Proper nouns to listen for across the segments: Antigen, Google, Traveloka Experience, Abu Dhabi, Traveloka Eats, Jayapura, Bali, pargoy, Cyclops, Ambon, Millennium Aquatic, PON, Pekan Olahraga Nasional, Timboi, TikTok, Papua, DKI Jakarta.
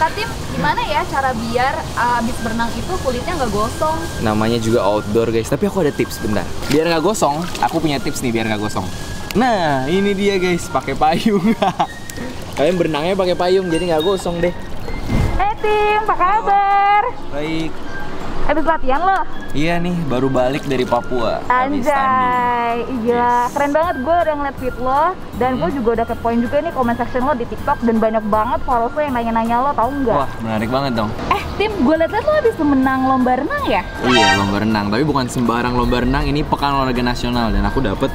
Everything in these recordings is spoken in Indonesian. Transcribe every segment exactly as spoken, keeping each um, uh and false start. Kak Tim, gimana ya cara biar abis berenang itu kulitnya nggak gosong? Namanya juga outdoor guys, tapi aku ada tips bentar. Biar nggak gosong, aku punya tips nih biar nggak gosong. Nah, ini dia guys, pakai payung. Kalian berenangnya pakai payung, jadi nggak gosong deh. Hey Tim, apa kabar? Baik. Habis latihan loh? Iya nih, baru balik dari Papua. Anjay, iya yes. Keren banget, gue udah ngeliat feed lo. Dan hmm. gue juga udah kepoin juga nih comment section lo di TikTok. Dan banyak banget followers lo yang nanya-nanya lo, tau nggak? Wah, menarik banget dong. Eh Tim, gue liat-liat lo habis menang lomba renang ya? Iya, lomba renang, tapi bukan sembarang lomba renang. Ini Pekan Olahraga Nasional, dan aku dapet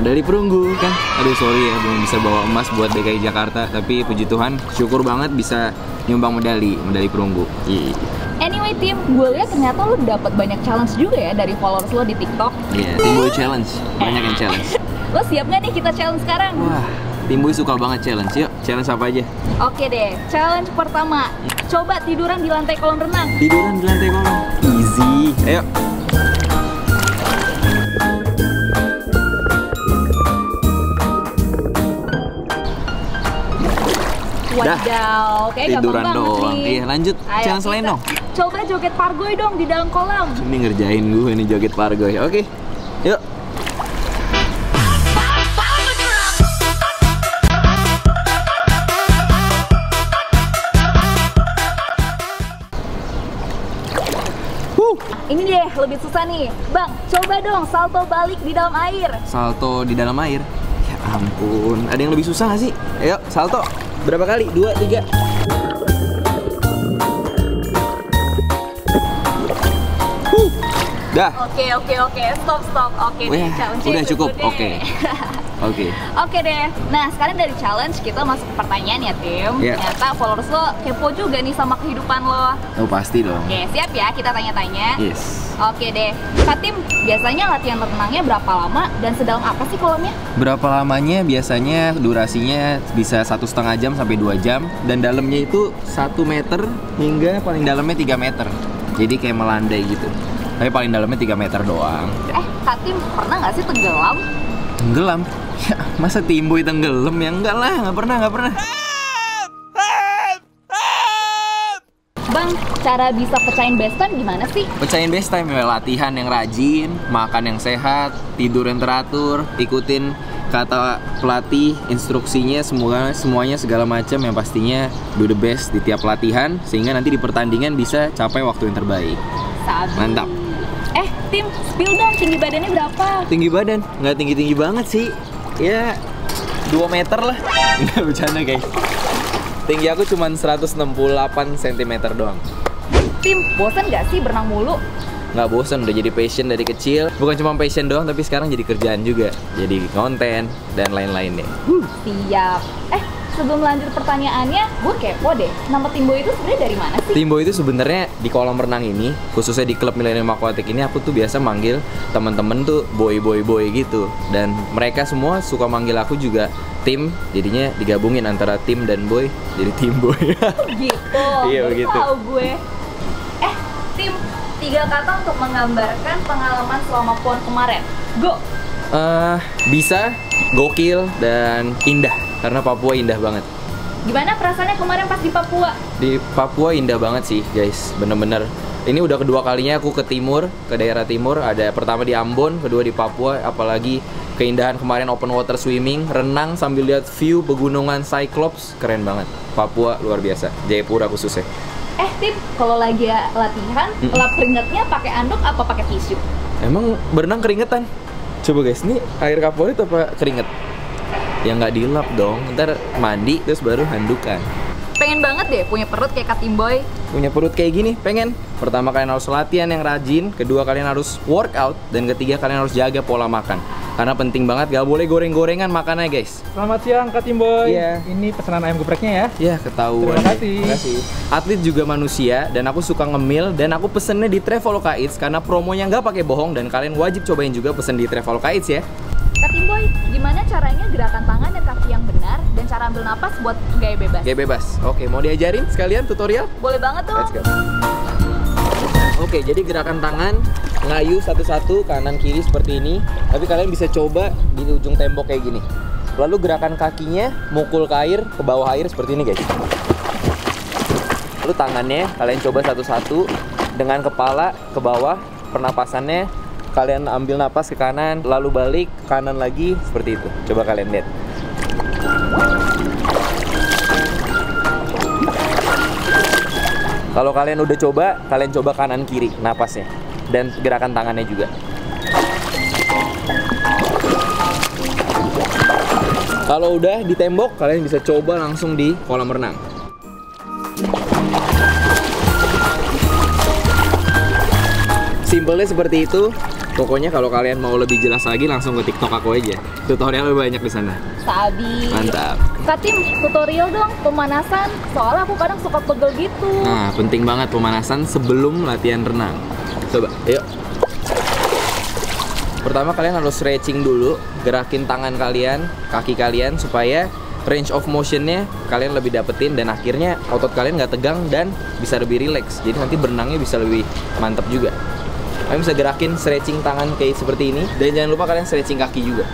medali perunggu kan. Aduh sorry ya, belum bisa bawa emas buat D K I Jakarta. Tapi puji Tuhan, syukur banget bisa nyumbang medali, medali perunggu. Iya. Anyway Tim, gue lihat ternyata lo dapat banyak challenge juga ya dari followers lo di TikTok. Iya, yeah, Timboi challenge, banyak yang challenge. Lo siap nggak nih kita challenge sekarang? Wah, Timboi suka banget challenge. Yuk, challenge apa aja? Oke deh, challenge pertama, coba tiduran di lantai kolam renang. Tiduran di lantai kolam, easy. Ayo. Wadaw, kayaknya tiduran doang. Iya, lanjut. Ayo, challenge lain dong. Coba joget pargoy dong di dalam kolam. Ini ngerjain gue ini joget pargoy. Oke, yuk. Huh. Ini deh lebih susah nih, Bang. Coba dong salto balik di dalam air. Salto di dalam air. Ya ampun, ada yang lebih susah nggak sih? Ayo, salto. Berapa kali? Dua, tiga. Huh. Dah. Oke, oke, oke. Stop, stop. Oke, deh, challenge udah cukup. Oke. Oke. Oke deh. Nah, sekarang dari challenge kita masuk ke pertanyaan ya, Tim. Yeah. Ternyata followers lo kepo juga nih sama kehidupan lo. Oh, pasti dong. Oke, siap ya kita tanya-tanya. Yes. Oke deh. Kak Tim, biasanya latihan renangnya berapa lama dan sedalam apa sih kolamnya? Berapa lamanya biasanya durasinya bisa satu setengah jam sampai dua jam, dan dalamnya itu satu meter hingga paling dalamnya tiga meter. Jadi kayak melandai gitu. Tapi paling dalamnya tiga meter doang. Eh, Kak Tim, pernah nggak sih tenggelam? Tenggelam? Ya, masa Timboi tenggelam? Ya enggak lah, nggak pernah, nggak pernah. Bang, cara bisa pecahin best time gimana sih? Pecahin best time ya, latihan yang rajin, makan yang sehat, tidur yang teratur, ikutin kata pelatih, instruksinya, semua semuanya segala macam yang pastinya do the best di tiap latihan, sehingga nanti di pertandingan bisa capai waktu yang terbaik. Sabi. Mantap. Eh, Tim, spill dong tinggi badannya berapa? Tinggi badan? Nggak tinggi-tinggi banget sih. Ya, dua meter lah. Nggak bercanda, guys. Tinggi aku cuma seratus enam puluh delapan sentimeter doang. Tim, bosan nggak sih berenang mulu? Nggak bosan, udah jadi passion dari kecil. Bukan cuma passion doang, tapi sekarang jadi kerjaan juga. Jadi konten, dan lain-lainnya. Hmm. Siap. Eh, sebelum lanjut pertanyaannya, gue kepo deh. Nama Timboi itu sebenarnya dari mana sih? Timboi itu sebenarnya di kolam renang ini, khususnya di klub Millennium Aquatic ini, aku tuh biasa manggil temen-temen tuh boy boy boy gitu. Dan mereka semua suka manggil aku juga Tim, jadinya digabungin antara Tim dan Boy, jadi Timboi. Gitu. Iya begitu. Tahu gue. Eh, Tim, tiga kata untuk menggambarkan pengalaman selama PON kemarin. Go. Uh, bisa, gokil, dan indah. Karena Papua indah banget. Gimana perasaannya kemarin pas di Papua? Di Papua indah banget sih guys, bener-bener. Ini udah kedua kalinya aku ke timur, ke daerah timur. Ada pertama di Ambon, kedua di Papua. Apalagi keindahan kemarin open water swimming, renang sambil lihat view pegunungan Cyclops. Keren banget, Papua luar biasa, Jayapura khususnya. Eh Tim, kalau lagi latihan, mm-mm. lap keringetnya pakai anduk apa pakai tisu? Emang berenang keringetan? Coba guys, ini air kaporit apa keringet? Ya nggak dilap dong, ntar mandi terus baru handukan. Pengen banget deh punya perut kayak Kak Timboi. Punya perut kayak gini, pengen. Pertama kalian harus latihan yang rajin, kedua kalian harus workout, dan ketiga kalian harus jaga pola makan. Karena penting banget, gak boleh goreng-gorengan makannya guys. Selamat siang Kak Timboi. Iya. Ini pesanan ayam gepreknya ya. Ya ketahuan. Terima kasih. Terima kasih. Atlet juga manusia, dan aku suka ngemil, dan aku pesennya di Traveloka Eats karena promonya nggak pakai bohong, dan kalian wajib cobain juga pesen di Traveloka Eats ya. Kak Timboi, gimana caranya gerakan tangan dan kaki yang benar, dan cara ambil napas buat gaya bebas? Gaya bebas. Oke, mau diajarin sekalian tutorial? Boleh banget tuh. Let's go. Oke, jadi gerakan tangan ngayu satu-satu, kanan kiri seperti ini. Tapi kalian bisa coba di ujung tembok kayak gini. Lalu gerakan kakinya mukul ke air, ke bawah air seperti ini guys. Lalu tangannya kalian coba satu-satu, dengan kepala ke bawah, pernapasannya kalian ambil napas ke kanan, lalu balik kanan lagi, seperti itu. Coba kalian lihat. Kalau kalian udah coba, kalian coba kanan kiri napasnya dan gerakan tangannya juga. Kalau udah di tembok, kalian bisa coba langsung di kolam renang. Simpelnya seperti itu. Pokoknya kalau kalian mau lebih jelas lagi, langsung ke TikTok aku aja. Tutorialnya banyak di sana. Sabi. Mantap. Katim, tutorial dong pemanasan. Soalnya aku kadang suka pegel gitu. Nah, penting banget pemanasan sebelum latihan renang. Coba, yuk. Pertama kalian harus stretching dulu, gerakin tangan kalian, kaki kalian supaya range of motionnya kalian lebih dapetin dan akhirnya otot kalian nggak tegang dan bisa lebih relax. Jadi nanti berenangnya bisa lebih mantap juga. Kalian bisa gerakin stretching tangan kayak seperti ini dan jangan lupa kalian stretching kaki juga.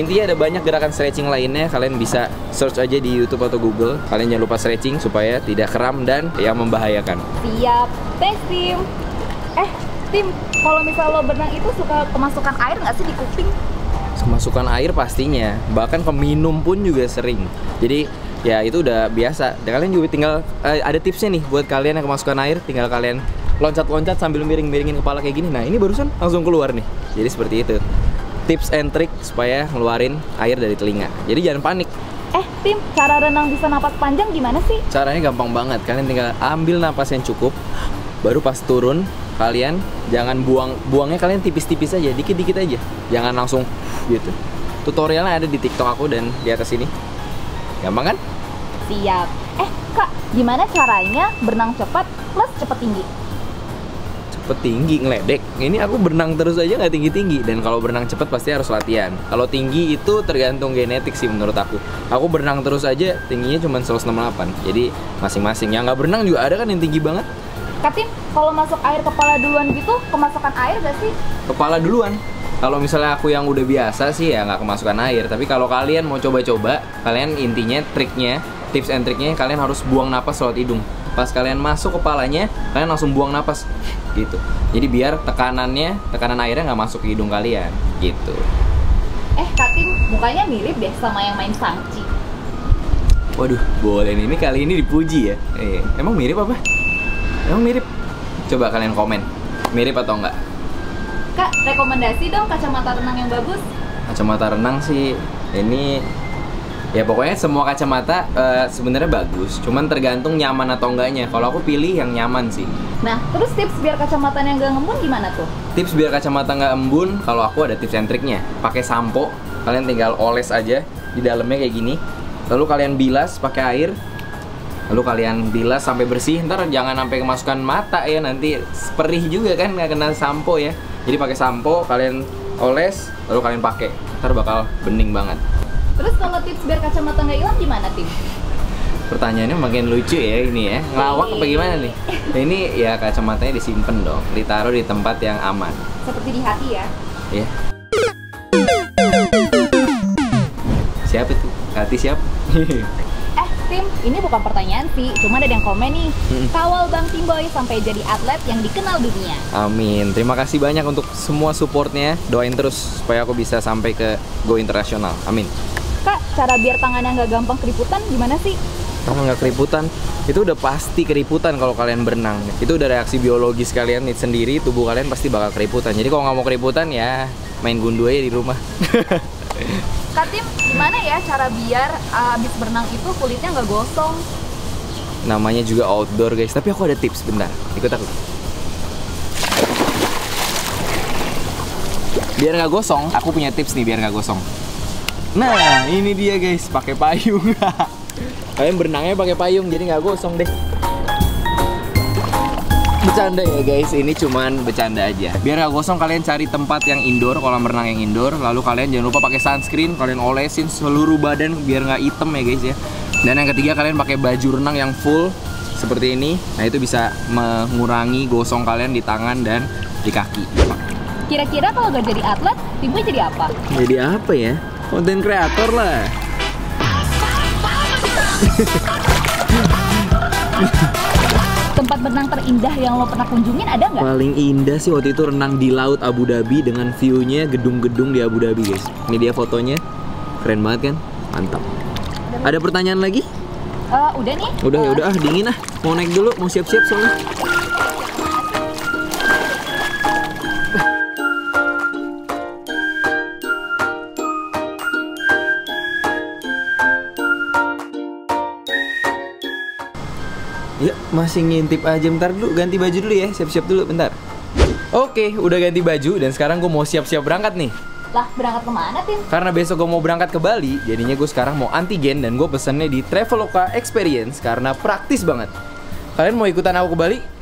Intinya ada banyak gerakan stretching lainnya, kalian bisa search aja di YouTube atau Google. Kalian jangan lupa stretching supaya tidak kram dan yang membahayakan. Siap, thanks Tim. Eh Tim, kalau misalnya lo berenang itu suka kemasukan air nggak sih di kuping? Kemasukan air pastinya, bahkan keminum pun juga sering. Jadi ya itu udah biasa. Dan kalian juga tinggal, eh, ada tipsnya nih buat kalian yang kemasukan air, tinggal kalian loncat-loncat sambil miring-miringin kepala kayak gini. Nah ini barusan langsung keluar nih. Jadi seperti itu, tips and trick supaya ngeluarin air dari telinga. Jadi jangan panik. Eh Tim, cara renang bisa napas panjang gimana sih? Caranya gampang banget, kalian tinggal ambil napas yang cukup. Baru pas turun, kalian jangan buang, buangnya kalian tipis-tipis aja, dikit-dikit aja. Jangan langsung gitu. Tutorialnya ada di TikTok aku dan di atas ini. Gampang kan? Siap. Eh Kak, gimana caranya berenang cepat plus cepat tinggi? Petinggi ngeledek. Ini aku berenang terus aja nggak tinggi-tinggi. Dan kalau berenang cepat pasti harus latihan. Kalau tinggi itu tergantung genetik sih menurut aku. Aku berenang terus aja tingginya cuma seratus enam puluh delapan. Jadi masing-masing. Yang nggak berenang juga ada kan yang tinggi banget. Katim, kalau masuk air kepala duluan gitu, kemasukan air nggak sih? Kepala duluan. Kalau misalnya aku yang udah biasa sih ya nggak kemasukan air. Tapi kalau kalian mau coba-coba, kalian intinya triknya, tips and triknya kalian harus buang napas lewat hidung. Pas kalian masuk kepalanya, kalian langsung buang napas gitu. Jadi biar tekanannya, tekanan airnya nggak masuk ke hidung kalian gitu. Eh Katin, mukanya mirip deh sama yang main sangci. Waduh, boleh nih, ini kali ini dipuji ya. Eh, emang mirip apa? Emang mirip? Coba kalian komen, mirip atau enggak? Kak, rekomendasi dong kacamata renang yang bagus. Kacamata renang sih, ini ya pokoknya semua kacamata uh, sebenarnya bagus, cuman tergantung nyaman atau enggaknya. Kalau aku pilih yang nyaman sih. Nah, terus tips biar kacamatanya nggak ngembun gimana tuh? Tips biar kacamata nggak embun, kalau aku ada tips and triknya. Pakai sampo, kalian tinggal oles aja di dalamnya kayak gini. Lalu kalian bilas pakai air. Lalu kalian bilas sampai bersih. Ntar jangan sampai kemasukan mata ya, nanti perih juga kan nggak kena sampo ya. Jadi pakai sampo, kalian oles, lalu kalian pakai. Ntar bakal bening banget. Terus kalau tips biar kacamata nggak hilang gimana Tim? Pertanyaannya makin lucu ya ini ya. Ngelawak apa gimana nih? Nah, ini ya kacamatanya disimpan dong, ditaruh di tempat yang aman. Seperti di hati ya? Iya. Siap itu? Hati siap? Eh Tim, ini bukan pertanyaan sih, cuma ada yang komen nih. Kawal Bang Timboi sampai jadi atlet yang dikenal dunia. Amin, terima kasih banyak untuk semua supportnya. Doain terus supaya aku bisa sampai ke go internasional, amin. Kak, cara biar tangannya nggak gampang keriputan gimana sih? Tangan nggak keriputan? Itu udah pasti keriputan kalau kalian berenang. Itu udah reaksi biologis kalian sendiri, tubuh kalian pasti bakal keriputan. Jadi kalau nggak mau keriputan ya main gundu aja di rumah. Kak Tim, gimana ya cara biar uh, abis berenang itu kulitnya nggak gosong? Namanya juga outdoor guys, tapi aku ada tips, bentar, ikut aku. Biar nggak gosong, aku punya tips nih biar nggak gosong. Nah, ini dia guys, pakai payung. Kalian berenangnya pakai payung, jadi nggak gosong deh. Bercanda ya guys, ini cuman bercanda aja. Biar nggak gosong, kalian cari tempat yang indoor, kolam renang yang indoor. Lalu kalian jangan lupa pakai sunscreen, kalian olesin seluruh badan biar nggak hitam ya guys ya. Dan yang ketiga, kalian pakai baju renang yang full seperti ini. Nah itu bisa mengurangi gosong kalian di tangan dan di kaki. Kira-kira kalau gak jadi atlet, Timboi jadi apa? Jadi apa ya? Konten kreator lah. Tempat berenang terindah yang lo pernah kunjungin ada nggak? Paling indah sih waktu itu renang di laut Abu Dhabi dengan view-nya gedung-gedung di Abu Dhabi, guys. Ini dia fotonya, keren banget kan? Mantap. Ada pertanyaan lagi? Uh, udah nih. Udah ya udah ah, dingin ah. Mau naik dulu, mau siap-siap soalnya. Ya, masih ngintip aja, bentar dulu, ganti baju dulu ya, siap-siap dulu, bentar. Oke, udah ganti baju dan sekarang gue mau siap-siap berangkat nih. Lah, berangkat kemana, Tim? Karena besok gue mau berangkat ke Bali, jadinya gue sekarang mau antigen dan gue pesennya di Traveloka Experience karena praktis banget. Kalian mau ikutan aku ke Bali?